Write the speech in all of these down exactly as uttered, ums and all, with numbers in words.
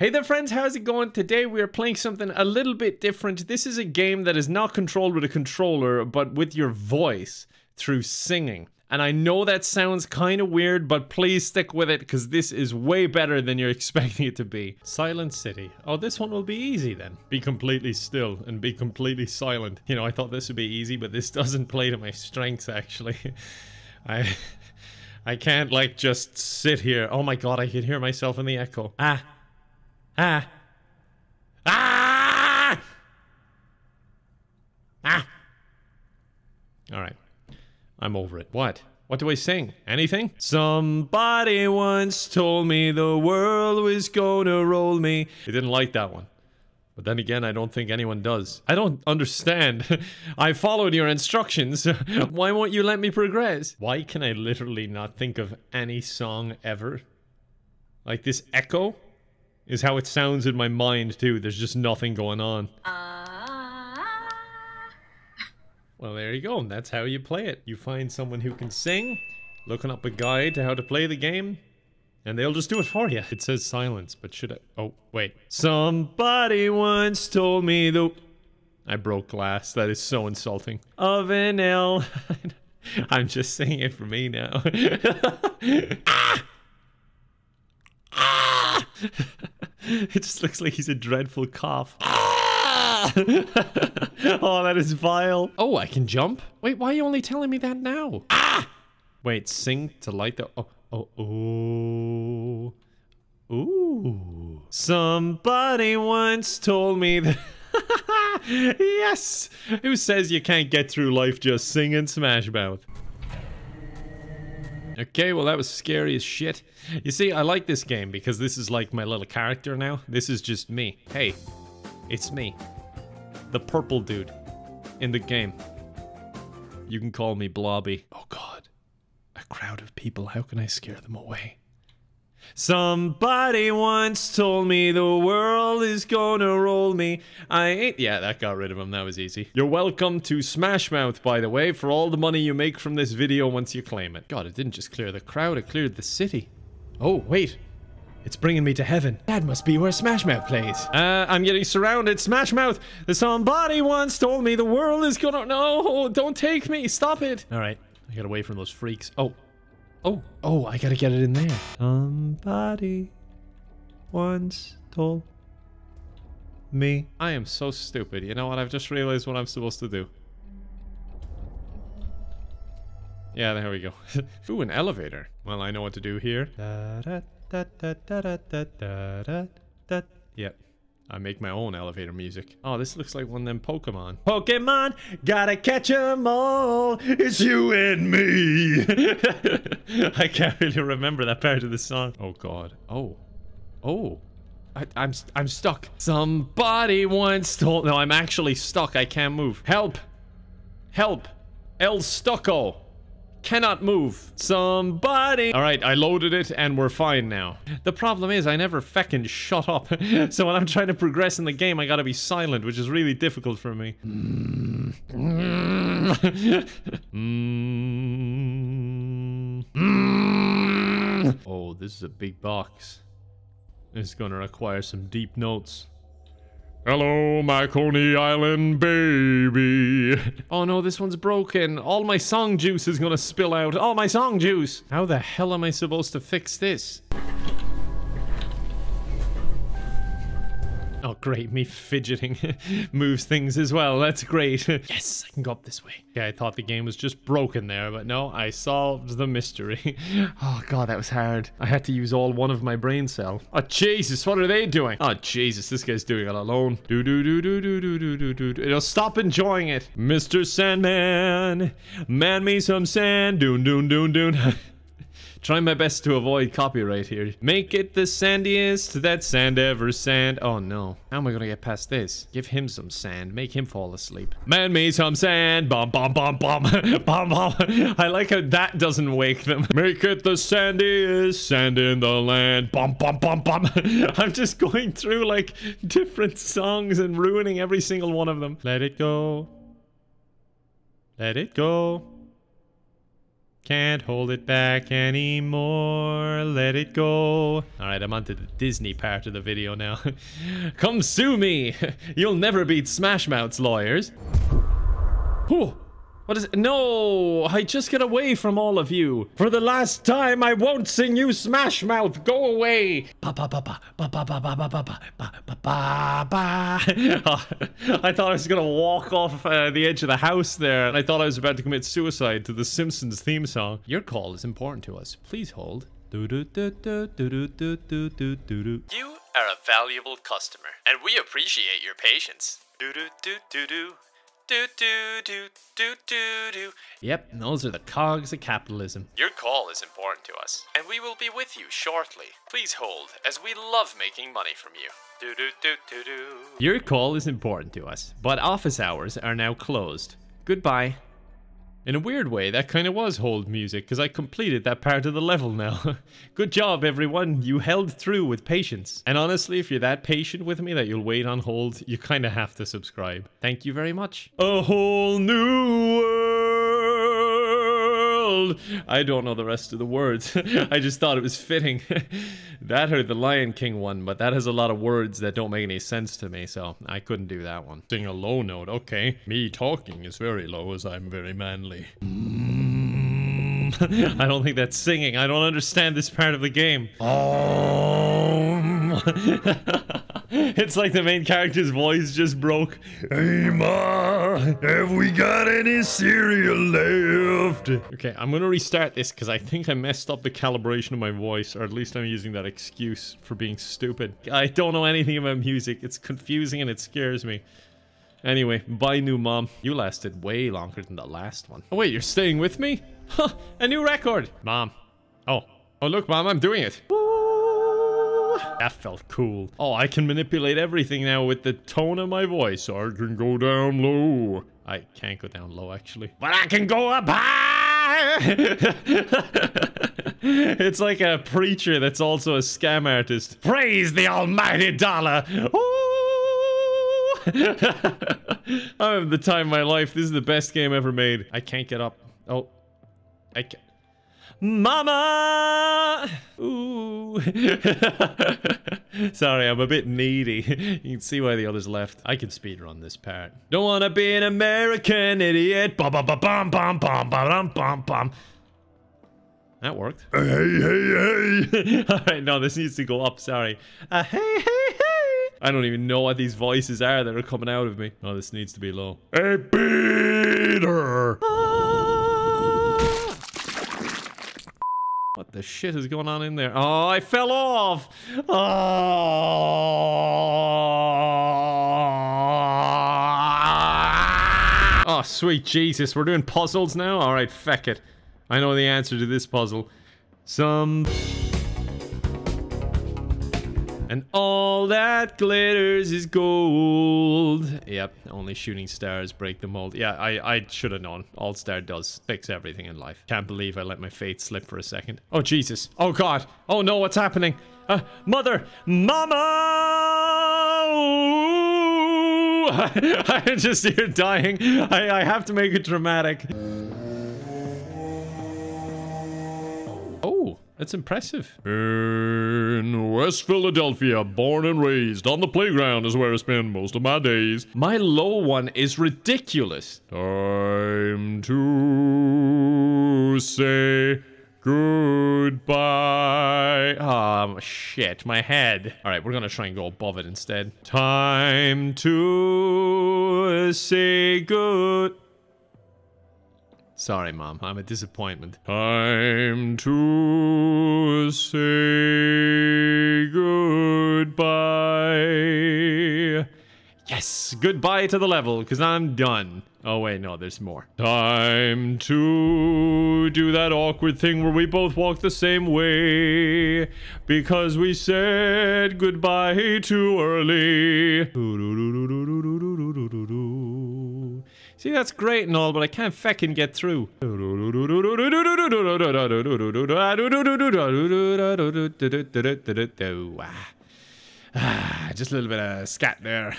Hey there friends, how's it going? Today we are playing something a little bit different. This is a game that is not controlled with a controller, but with your voice through singing. And I know that sounds kind of weird, but please stick with it because this is way better than you're expecting it to be. Silent City. Oh, this one will be easy then. Be completely still and be completely silent. You know, I thought this would be easy, but this doesn't play to my strengths actually. I, I can't like just sit here. Oh my god, I can hear myself in the echo. Ah. Ah. Ah! Ah! Alright. I'm over it. What? What do I sing? Anything? Somebody once told me the world was gonna roll me. I didn't like that one. But then again, I don't think anyone does. I don't understand. I followed your instructions. Why won't you let me progress? Why can I literally not think of any song ever? Like this echo? Is how it sounds in my mind, too. There's just nothing going on. Uh... Well, there you go. That's how you play it. You find someone who can sing, looking up a guide to how to play the game, and they'll just do it for you. It says silence, but should I... Oh, wait. Somebody once told me the... I broke glass. That is so insulting. Of an L. I'm just singing it for me now. Ah! Ah! It just looks like he's a dreadful cough. Ah! Oh, that is vile. Oh, I can jump? Wait, why are you only telling me that now? Ah! Wait, sing to light the... Oh, oh, oh. Ooh. Somebody once told me that... Yes! Who says you can't get through life just singing Smash Mouth? Okay, well that was scary as shit. You see, I like this game because this is like my little character now. This is just me. Hey, it's me. The purple dude in the game. You can call me Blobby. Oh god. A crowd of people, how can I scare them away? Somebody once told me the world is gonna roll me. I ain't- Yeah, that got rid of him. That was easy. You're welcome to Smash Mouth, by the way, for all the money you make from this video once you claim it. God, it didn't just clear the crowd, it cleared the city. Oh, wait. It's bringing me to heaven. That must be where Smash Mouth plays. Uh, I'm getting surrounded. Smash Mouth! Somebody once told me the world is gonna- No! Don't take me! Stop it! Alright. I got away from those freaks. Oh. Oh, oh, I gotta get it in there. Somebody once told me. I am so stupid. You know what? I've just realized what I'm supposed to do. Yeah, there we go. Ooh, an elevator. Well, I know what to do here. Yep. I make my own elevator music. Oh, this looks like one of them Pokemon. Pokemon, gotta catch 'em all. It's you and me. I can't really remember that part of the song. Oh god. Oh. Oh. I, I'm I'm stuck. Somebody once told- No, I'm actually stuck. I can't move. Help. Help. El Stucco. Cannot move. Somebody. All right, I loaded it and we're fine now. The problem is I never feckin' shut up. So when I'm trying to progress in the game, I gotta be silent, which is really difficult for me. Mm. Mm. Mm. Mm. Oh, this is a big box. It's gonna require some deep notes. Hello, my Coney Island baby. Oh no, this one's broken. All my song juice is gonna spill out. All my song juice. How the hell am I supposed to fix this? Oh great, me fidgeting moves things as well. That's great. Yes, I can go up this way. Yeah, I thought the game was just broken there, but no, I solved the mystery. Oh god, that was hard. I had to use all one of my brain cell. Oh Jesus, what are they doing? Oh Jesus, this guy's doing it alone. Do do do do do do do do do do. It'll stop enjoying it. Mister Sandman, man me some sand. Doon doon doon doon. Try my best to avoid copyright here. Make it the sandiest that sand ever sand. Oh no. How am I gonna get past this? Give him some sand. Make him fall asleep. Man me some sand. Bomb, bomb, bomb, bomb. Bomb, bomb. I like how that doesn't wake them. Make it the sandiest sand in the land. Bomb, bomb, bomb, bomb. I'm just going through like different songs and ruining every single one of them. Let it go. Let it go. Can't hold it back anymore. Let it go. Alright, I'm onto the Disney part of the video now. Come sue me! You'll never beat Smash Mouth's lawyers. Whew. What is it? No! I just get away from all of you. For the last time, I won't sing you Smash Mouth. Go away! Ba ba ba ba ba ba ba ba ba ba ba ba ba. I thought I was gonna walk off uh, the edge of the house there, and I thought I was about to commit suicide to the Simpsons theme song. Your call is important to us. Please hold. Do do do do do do do do do. You are a valuable customer, and we appreciate your patience. Do do do do do. Do, do, do, do, do, do. Yep, and those are the cogs of capitalism. Your call is important to us, and we will be with you shortly. Please hold, as we love making money from you. Do, do, do, do, do. Your call is important to us, but office hours are now closed. Goodbye. In a weird way, that kind of was hold music, because I completed that part of the level now. Good job, everyone. You held through with patience. And honestly, if you're that patient with me that you'll wait on hold, you kind of have to subscribe. Thank you very much. A whole new world. I don't know the rest of the words. I just thought it was fitting. That or the Lion King one, but that has a lot of words that don't make any sense to me, so I couldn't do that one. Sing a low note, okay. Me talking is very low as I'm very manly. Mm. I don't think that's singing. I don't understand this part of the game. Um. It's like the main character's voice just broke. Hey Ma, have we got any cereal left? Okay, I'm gonna restart this because I think I messed up the calibration of my voice, or at least I'm using that excuse for being stupid. I don't know anything about music. It's confusing and it scares me. Anyway, bye new mom. You lasted way longer than the last one. Oh wait, you're staying with me? Huh, a new record. Mom. Oh. Oh look, Mom, I'm doing it. That felt cool. Oh, I can manipulate everything now with the tone of my voice. I can go down low. I can't go down low, actually. But I can go up high! It's like a preacher that's also a scam artist. Praise the almighty dollar! Ooh. I'm having the time of my life. This is the best game ever made. I can't get up. Oh. I can't. Mama! Ooh. Sorry, I'm a bit needy. You can see why the others left. I can speedrun this part. Don't wanna be an American idiot. Bum bum bum bum bum bum bum bum bum. That worked. Hey hey hey! Alright, no, this needs to go up, sorry. Uh, hey hey hey! I don't even know what these voices are that are coming out of me. Oh, this needs to be low. Hey Peter! Oh. What the shit is going on in there? Oh, I fell off! Oh, oh sweet Jesus. We're doing puzzles now? Alright, feck it. I know the answer to this puzzle. Some... And all that glitters is gold. Yep, only shooting stars break the mold. Yeah, I, I should have known. All-Star does fix everything in life. Can't believe I let my faith slip for a second. Oh, Jesus. Oh, God. Oh, no, what's happening? Uh, mother! Mama! I'm just here dying. I, I have to make it dramatic. Oh. That's impressive. In West Philadelphia, born and raised, on the playground is where I spend most of my days. My low one is ridiculous. Time to say goodbye. Um, shit, my head. All right, we're gonna try and go above it instead. Time to say good. Sorry, Mom. I'm a disappointment. Time to say goodbye. Yes! Goodbye to the level, because I'm done. Oh, wait, no, there's more. Time to do that awkward thing where we both walk the same way because we said goodbye too early. See, that's great and all, but I can't feckin' get through. Just a little bit of scat there.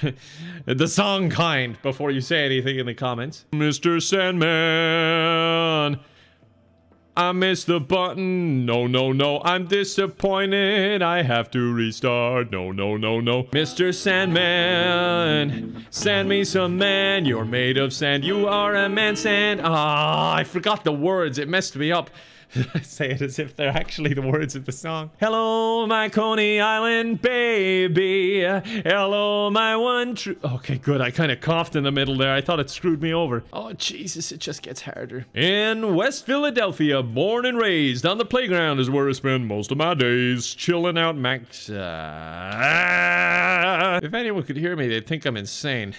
The song kind, before you say anything in the comments. Mister Sandman. I missed the button. No, no, no. I'm disappointed. I have to restart. No, no, no, no. Mister Sandman, sand me some man. You're made of sand. You are a man sand. Ah, I forgot the words. It messed me up. I say it as if they're actually the words of the song. Hello, my Coney Island baby. Hello, my one true... Okay, good. I kind of coughed in the middle there. I thought it screwed me over. Oh, Jesus. It just gets harder. In West Philadelphia, born and raised, on the playground is where I spend most of my days. Chilling out, Max. Uh... If anyone could hear me, they'd think I'm insane.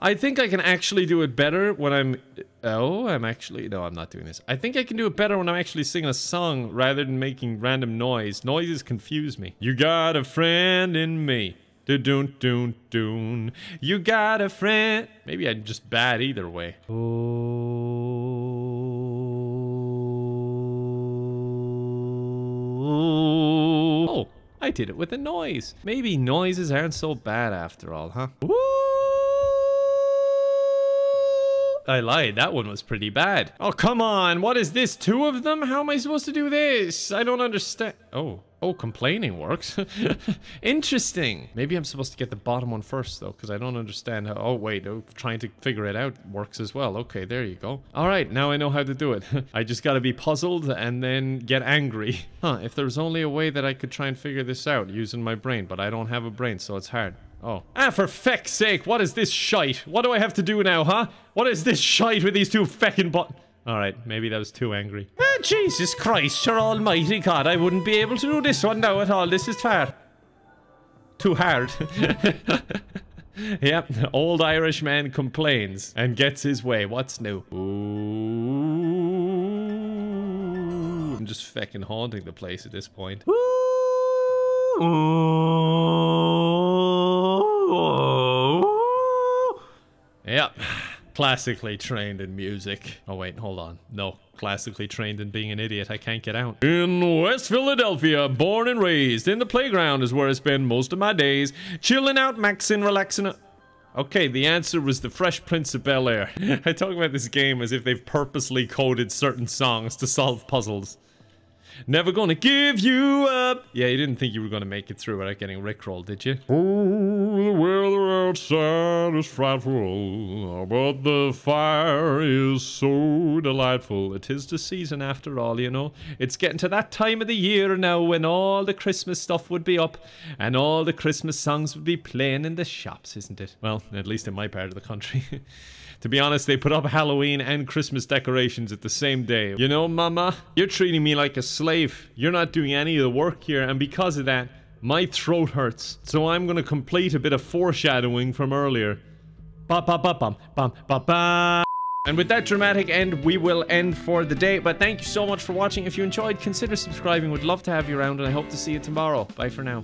I think I can actually do it better when I'm... Oh, I'm actually... No, I'm not doing this. I think I can do it better when I'm actually singing a song rather than making random noise. Noises confuse me. You got a friend in me. Do-do-do-do. You got a friend... Maybe I'm just bad either way. Oh, I did it with a noise. Maybe noises aren't so bad after all, huh? Woo! I lied. That one was pretty bad. Oh, come on. What is this? Two of them? How am I supposed to do this? I don't understand. Oh. Oh, complaining works. Interesting. Maybe I'm supposed to get the bottom one first, though, because I don't understand how... Oh, wait. Oh, trying to figure it out works as well. Okay, there you go. All right, now I know how to do it. I just got to be puzzled and then get angry. Huh, if there was only a way that I could try and figure this out using my brain, but I don't have a brain, so it's hard. Oh. Ah, for feck's sake, what is this shite? What do I have to do now, huh? What is this shite with these two feckin' bo- Alright, maybe that was too angry. Ah, Jesus Christ, your almighty God, I wouldn't be able to do this one now at all. This is far too hard. Yep, old Irish man complains and gets his way. What's new? Ooh. I'm just feckin' haunting the place at this point. Yep. Classically trained in music. Oh, wait, hold on. No. Classically trained in being an idiot. I can't get out. In West Philadelphia, born and raised, in the playground is where I spend most of my days. Chilling out, maxing, relaxing. Okay, the answer was the Fresh Prince of Bel Air. I talk about this game as if they've purposely coded certain songs to solve puzzles. Never gonna give you up. Yeah, you didn't think you were gonna make it through without getting rickrolled, did you? Oh, the weather outside is frightful, but the fire is so delightful. It is the season after all, you know. It's getting to that time of the year now when all the Christmas stuff would be up and all the Christmas songs would be playing in the shops, isn't it? Well, at least in my part of the country. To be honest, they put up Halloween and Christmas decorations at the same day. You know, Mama, you're treating me like a slave. You're not doing any of the work here, and because of that, my throat hurts. So I'm gonna complete a bit of foreshadowing from earlier. Ba ba ba bum bum ba ba. And with that dramatic end, we will end for the day. But thank you so much for watching. If you enjoyed, consider subscribing. Would love to have you around, and I hope to see you tomorrow. Bye for now.